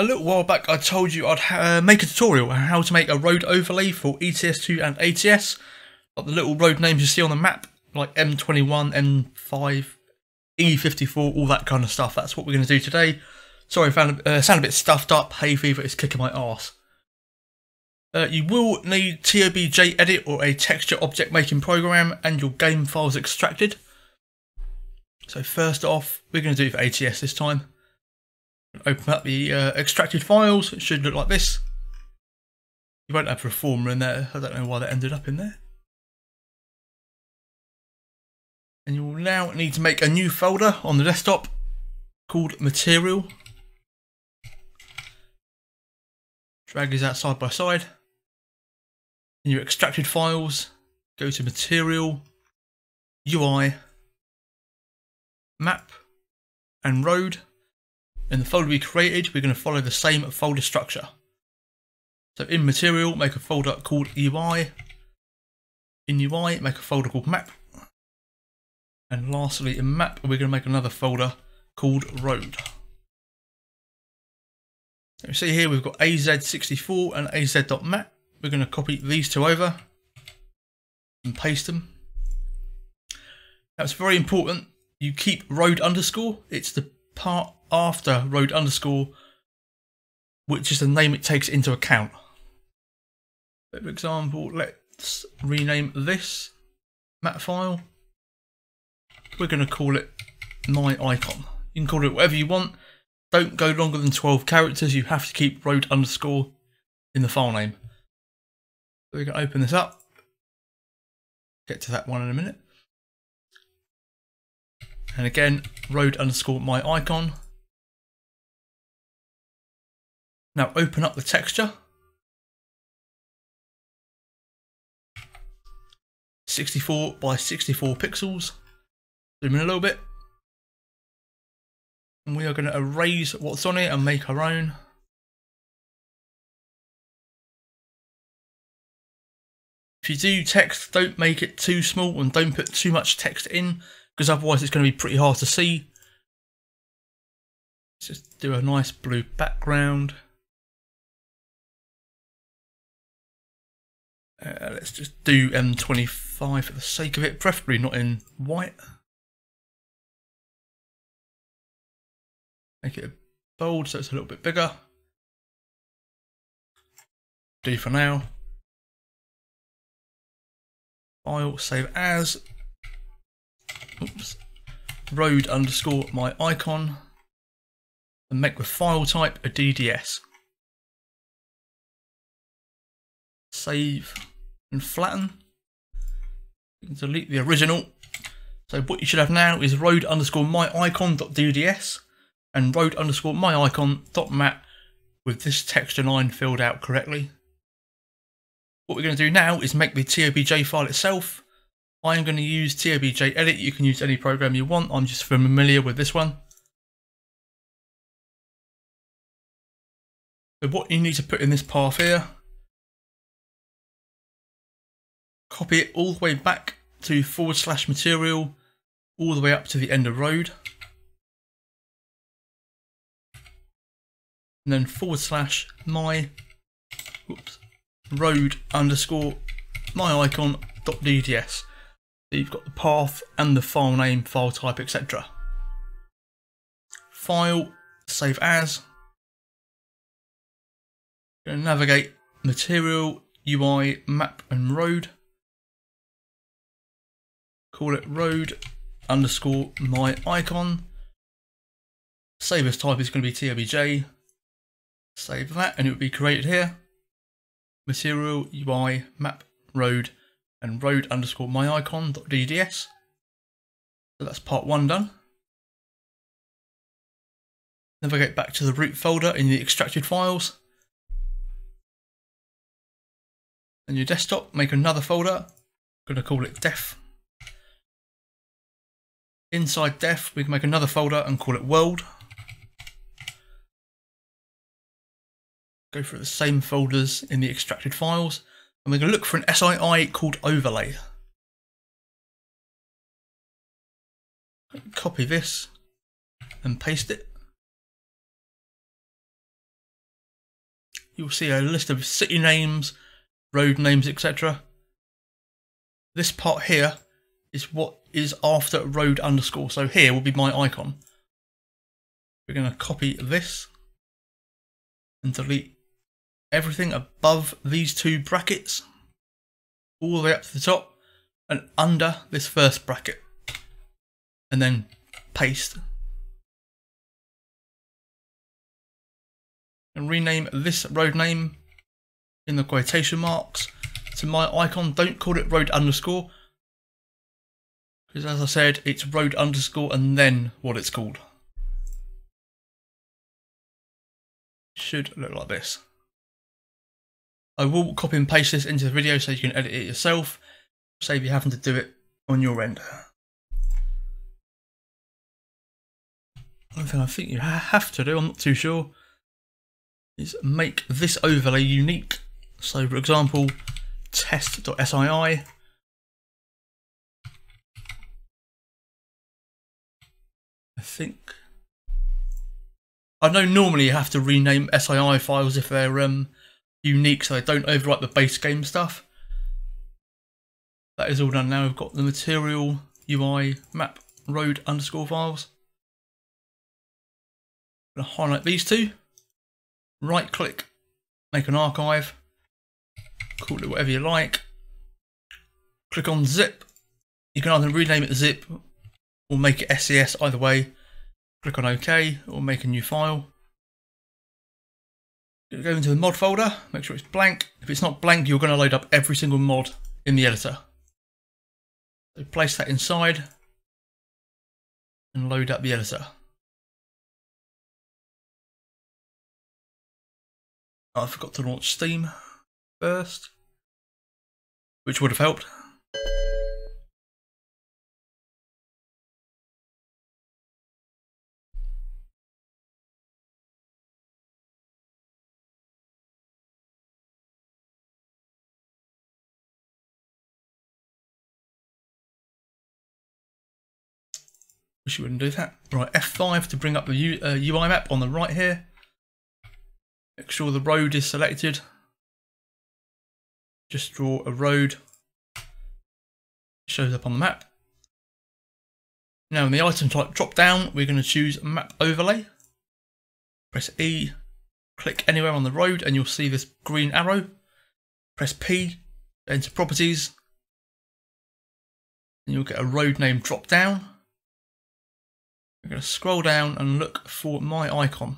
A little while back I told you I'd make a tutorial on how to make a road overlay for ETS2 and ATS. Like the little road names you see on the map, like M21, M5, E54, all that kind of stuff. That's what we're going to do today. Sorry, I sound a bit stuffed up. Hay fever is kicking my arse. You will need TOBJ edit or a texture object making program and your game files extracted. So first off, we're going to do it for ATS this time. Open up the extracted files. It should look like this. You won't have Performer in there. I don't know why that ended up in there. And you will now need to make a new folder on the desktop called Material. Drag these out side by side. In your extracted files, go to Material, UI, Map, and Road. In the folder we created, we're going to follow the same folder structure. So in Material, make a folder called UI. In UI, make a folder called Map. And lastly, in Map, we're going to make another folder called Road. You see here we've got AZ64 and AZ.map. We're going to copy these two over and paste them. Now it's very important you keep road underscore. It's the part after road underscore, which is the name it takes into account. For example, let's rename this map file. We're going to call it my icon. You can call it whatever you want. Don't go longer than 12 characters. You have to keep road underscore in the file name. So we can open this up. Get to that one in a minute. And again, road underscore my icon. Now open up the texture. 64 by 64 pixels. Zoom in a little bit. And we are going to erase what's on it and make our own. If you do text, don't make it too small and don't put too much text in, because otherwise it's going to be pretty hard to see. Let's just do a nice blue background. Let's just do M25 for the sake of it, preferably not in white. Make it bold so it's a little bit bigger. Do for now. File, save as. Oops. Road underscore my icon. And make the file type a DDS. Save and flatten. Delete the original. So what you should have now is road underscore my icon dot DDS. And road underscore my icon dot map with this texture line filled out correctly. What we're going to do now is make the TOBJ file itself. I'm going to use TOBJ edit. You can use any program you want. I'm just familiar with this one. So what you need to put in this path here, copy it all the way back to / material, all the way up to the end of road. And then / my road underscore my icon dot DDS. So you've got the path and the file name, file type, etc. File, save as. You're going to navigate material, UI, map, and road. Call it road underscore my icon. Save as type is going to be TOBJ. Save that and it would be created here. Material, UI, map, road, and road underscore my icon dot DDS. So that's part one done. Navigate back to the root folder in the extracted files. And your desktop, make another folder. I'm going to call it def. Inside def, we can make another folder and call it world. Go through the same folders in the extracted files, and we're going to look for an SII called overlay. Copy this and paste it. you'll see a list of city names, road names, etc. This part here is what is after road underscore, so here will be my icon. We're going to copy this and delete everything above these two brackets, all the way up to the top and under this first bracket, and then paste. And rename this road name in the quotation marks to my icon. Don't call it road underscore, because as I said, it's road underscore and then what it's called. Should look like this. I will copy and paste this into the video so you can edit it yourself, save you having to do it on your end. One thing I think you have to do, I'm not too sure, is make this overlay unique. So for example, test.sii, I think. I know normally you have to rename SII files if they're unique so they don't overwrite the base game stuff. That is all done now. We've got the material UI map road underscore files. I'm going to highlight these two, right click, make an archive, call it whatever you like, click on zip. You can either rename it zip or make it SCS, either way. Click on OK or make a new file. Go into the mod folder, make sure it's blank. If it's not blank, you're going to load up every single mod in the editor. So place that inside and load up the editor. I forgot to launch Steam first, which would have helped. Wish you wouldn't do that. Right, F5 to bring up the UI map on the right here. Make sure the road is selected. Just draw a road. It shows up on the map. Now in the item type drop down, we're going to choose map overlay. Press E, click anywhere on the road and you'll see this green arrow. Press P, go into properties. And you'll get a road name drop down. We're going to scroll down and look for my icon.